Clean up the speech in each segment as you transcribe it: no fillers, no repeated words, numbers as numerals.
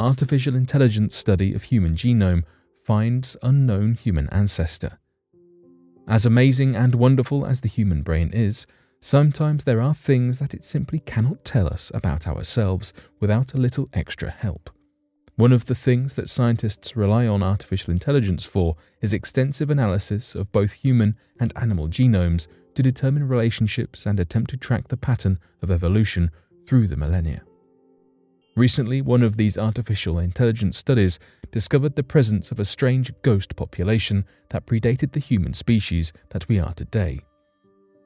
Artificial intelligence study of human genome finds unknown human ancestor. As amazing and wonderful as the human brain is, sometimes there are things that it simply cannot tell us about ourselves without a little extra help. One of the things that scientists rely on artificial intelligence for is extensive analysis of both human and animal genomes to determine relationships and attempt to track the pattern of evolution through the millennia. Recently, one of these artificial intelligence studies discovered the presence of a strange ghost population that predated the human species that we are today.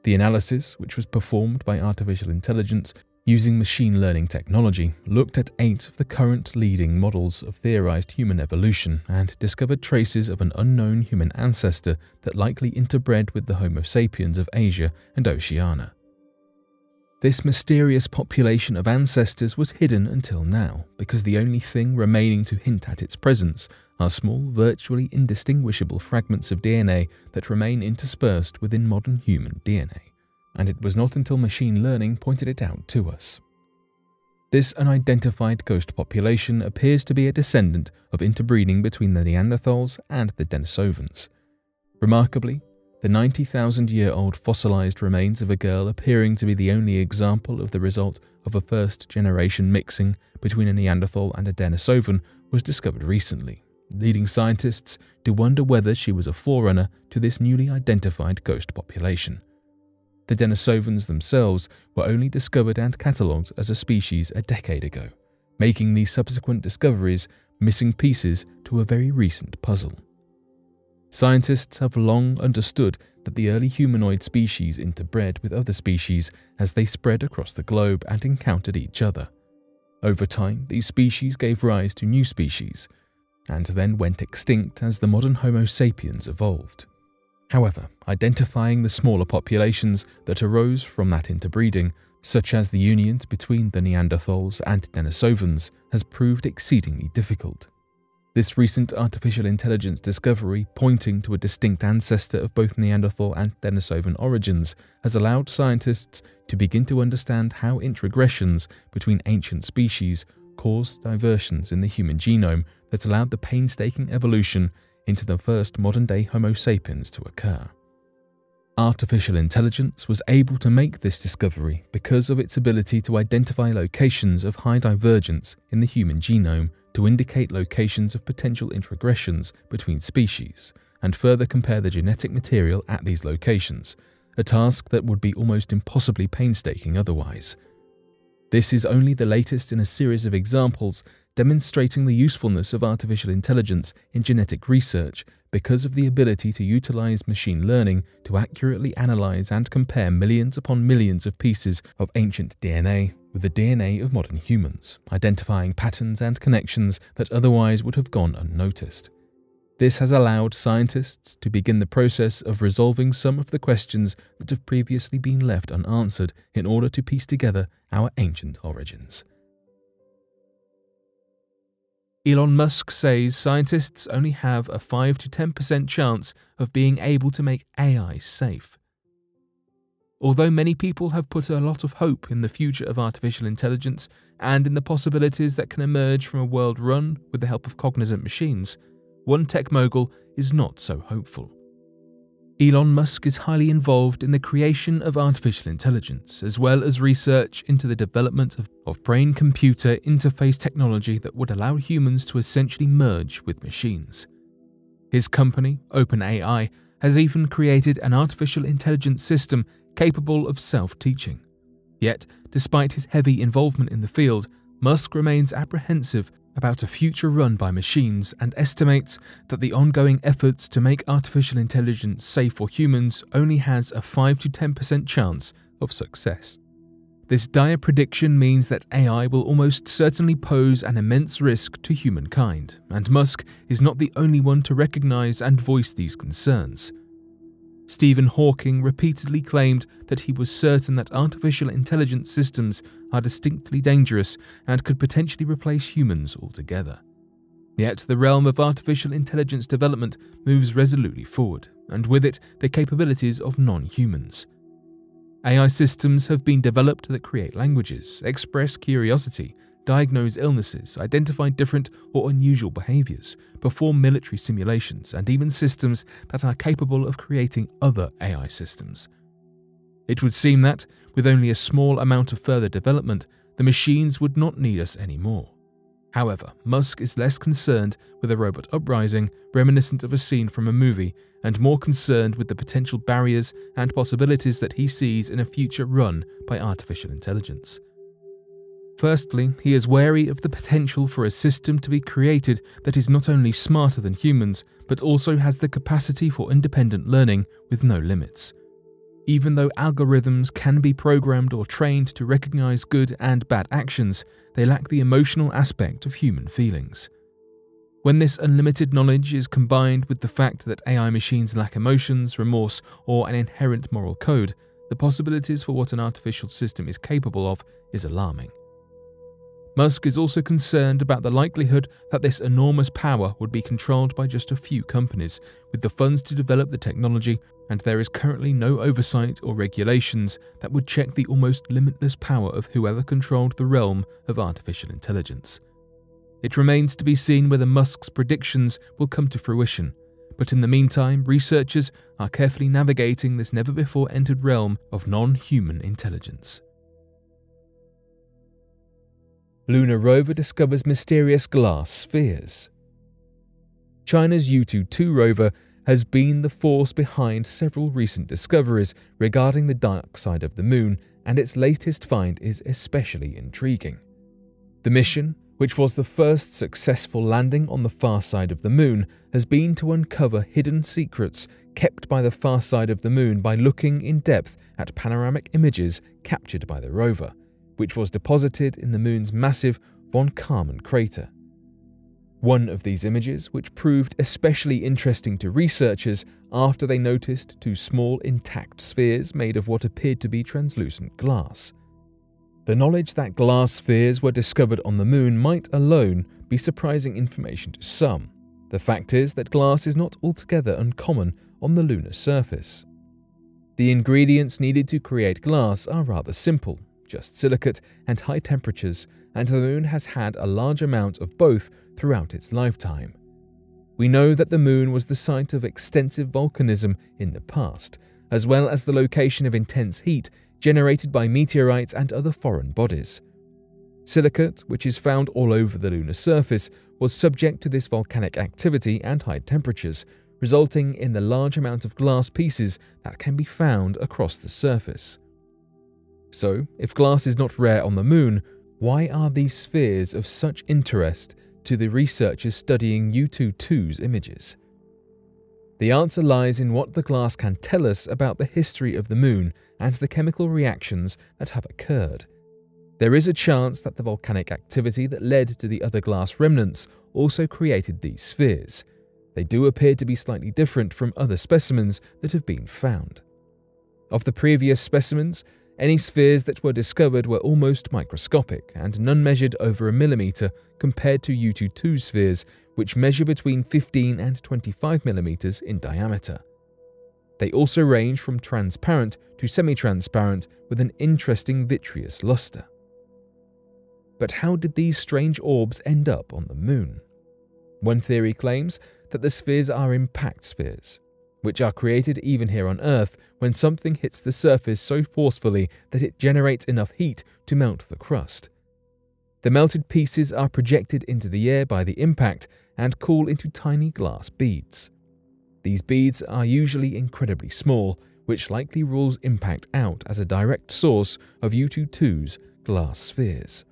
The analysis, which was performed by artificial intelligence using machine learning technology, looked at 8 of the current leading models of theorized human evolution and discovered traces of an unknown human ancestor that likely interbred with the Homo sapiens of Asia and Oceania. This mysterious population of ancestors was hidden until now, because the only thing remaining to hint at its presence are small, virtually indistinguishable fragments of DNA that remain interspersed within modern human DNA, and it was not until machine learning pointed it out to us. This unidentified ghost population appears to be a descendant of interbreeding between the Neanderthals and the Denisovans. Remarkably, the 90,000-year-old fossilized remains of a girl appearing to be the only example of the result of a first-generation mixing between a Neanderthal and a Denisovan was discovered recently, leading scientists to wonder whether she was a forerunner to this newly identified ghost population. The Denisovans themselves were only discovered and catalogued as a species a decade ago, making these subsequent discoveries missing pieces to a very recent puzzle. Scientists have long understood that the early humanoid species interbred with other species as they spread across the globe and encountered each other. Over time, these species gave rise to new species, and then went extinct as the modern Homo sapiens evolved. However, identifying the smaller populations that arose from that interbreeding, such as the unions between the Neanderthals and Denisovans, has proved exceedingly difficult. This recent artificial intelligence discovery, pointing to a distinct ancestor of both Neanderthal and Denisovan origins, has allowed scientists to begin to understand how introgressions between ancient species caused diversions in the human genome that allowed the painstaking evolution into the first modern-day Homo sapiens to occur. Artificial intelligence was able to make this discovery because of its ability to identify locations of high divergence in the human genome to indicate locations of potential introgressions between species, and further compare the genetic material at these locations, a task that would be almost impossibly painstaking otherwise. This is only the latest in a series of examples demonstrating the usefulness of artificial intelligence in genetic research because of the ability to utilize machine learning to accurately analyze and compare millions upon millions of pieces of ancient DNA with the DNA of modern humans, identifying patterns and connections that otherwise would have gone unnoticed. This has allowed scientists to begin the process of resolving some of the questions that have previously been left unanswered in order to piece together our ancient origins. Elon Musk says scientists only have a 5 to 10% chance of being able to make AI safe. Although many people have put a lot of hope in the future of artificial intelligence and in the possibilities that can emerge from a world run with the help of cognizant machines, one tech mogul is not so hopeful. Elon Musk is highly involved in the creation of artificial intelligence, as well as research into the development of brain-computer interface technology that would allow humans to essentially merge with machines. His company, OpenAI, has even created an artificial intelligence system capable of self-teaching. Yet, despite his heavy involvement in the field, Musk remains apprehensive about a future run by machines and estimates that the ongoing efforts to make artificial intelligence safe for humans only has a 5 to 10% chance of success. This dire prediction means that AI will almost certainly pose an immense risk to humankind, and Musk is not the only one to recognize and voice these concerns. Stephen Hawking repeatedly claimed that he was certain that artificial intelligence systems are distinctly dangerous and could potentially replace humans altogether. Yet the realm of artificial intelligence development moves resolutely forward, and with it the capabilities of non-humans. AI systems have been developed that create languages, express curiosity, diagnose illnesses, identify different or unusual behaviors, perform military simulations, and even systems that are capable of creating other AI systems. It would seem that, with only a small amount of further development, the machines would not need us anymore. However, Musk is less concerned with a robot uprising, reminiscent of a scene from a movie, and more concerned with the potential barriers and possibilities that he sees in a future run by artificial intelligence. Firstly, he is wary of the potential for a system to be created that is not only smarter than humans, but also has the capacity for independent learning with no limits. Even though algorithms can be programmed or trained to recognize good and bad actions, they lack the emotional aspect of human feelings. When this unlimited knowledge is combined with the fact that AI machines lack emotions, remorse, or an inherent moral code, the possibilities for what an artificial system is capable of is alarming. Musk is also concerned about the likelihood that this enormous power would be controlled by just a few companies with the funds to develop the technology, and there is currently no oversight or regulations that would check the almost limitless power of whoever controlled the realm of artificial intelligence. It remains to be seen whether Musk's predictions will come to fruition, but in the meantime, researchers are carefully navigating this never-before-entered realm of non-human intelligence. Lunar rover discovers mysterious glass spheres. China's Yutu-2 rover has been the force behind several recent discoveries regarding the dark side of the moon, and its latest find is especially intriguing. The mission, which was the first successful landing on the far side of the moon, has been to uncover hidden secrets kept by the far side of the moon by looking in depth at panoramic images captured by the rover, which was deposited in the moon's massive von Kármán crater. One of these images, which proved especially interesting to researchers after they noticed two small intact spheres made of what appeared to be translucent glass. The knowledge that glass spheres were discovered on the moon might alone be surprising information to some. The fact is that glass is not altogether uncommon on the lunar surface. The ingredients needed to create glass are rather simple, just silicate and high temperatures, and the moon has had a large amount of both throughout its lifetime. We know that the moon was the site of extensive volcanism in the past, as well as the location of intense heat generated by meteorites and other foreign bodies. Silicate, which is found all over the lunar surface, was subject to this volcanic activity and high temperatures, resulting in the large amount of glass pieces that can be found across the surface. So, if glass is not rare on the moon, why are these spheres of such interest to the researchers studying Yutu-2's images? The answer lies in what the glass can tell us about the history of the moon and the chemical reactions that have occurred. There is a chance that the volcanic activity that led to the other glass remnants also created these spheres. They do appear to be slightly different from other specimens that have been found. Of the previous specimens, any spheres that were discovered were almost microscopic, and none measured over a millimeter compared to Yutu-2 spheres, which measure between 15 and 25 millimeters in diameter. They also range from transparent to semi-transparent with an interesting vitreous luster. But how did these strange orbs end up on the moon? One theory claims that the spheres are impact spheres, which are created even here on Earth when something hits the surface so forcefully that it generates enough heat to melt the crust. The melted pieces are projected into the air by the impact and cool into tiny glass beads. These beads are usually incredibly small, which likely rules impact out as a direct source of Yutu-2's glass spheres.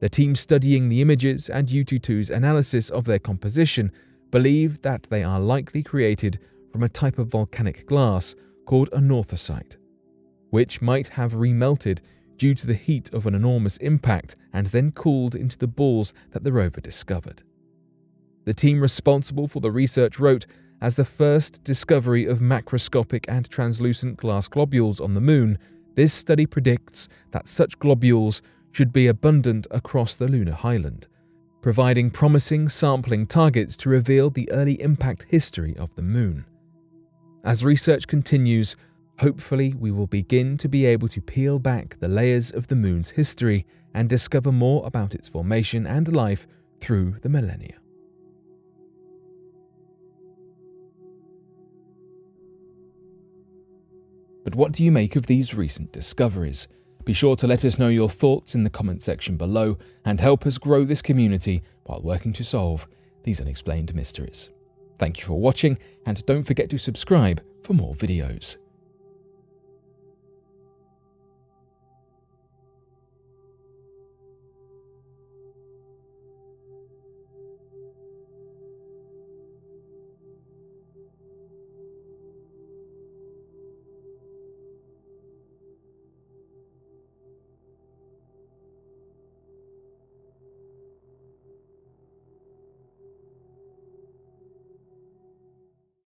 The team studying the images and Yutu-2's analysis of their composition believe that they are likely created from a type of volcanic glass called anorthosite, which might have remelted due to the heat of an enormous impact and then cooled into the balls that the rover discovered. The team responsible for the research wrote, "As the first discovery of macroscopic and translucent glass globules on the moon, this study predicts that such globules should be abundant across the lunar highland, providing promising sampling targets to reveal the early impact history of the moon." As research continues, Hopefully, we will begin to be able to peel back the layers of the moon's history and discover more about its formation and life through the millennia. But what do you make of these recent discoveries? Be sure to let us know your thoughts in the comment section below and help us grow this community while working to solve these unexplained mysteries. Thank you for watching, and don't forget to subscribe for more videos.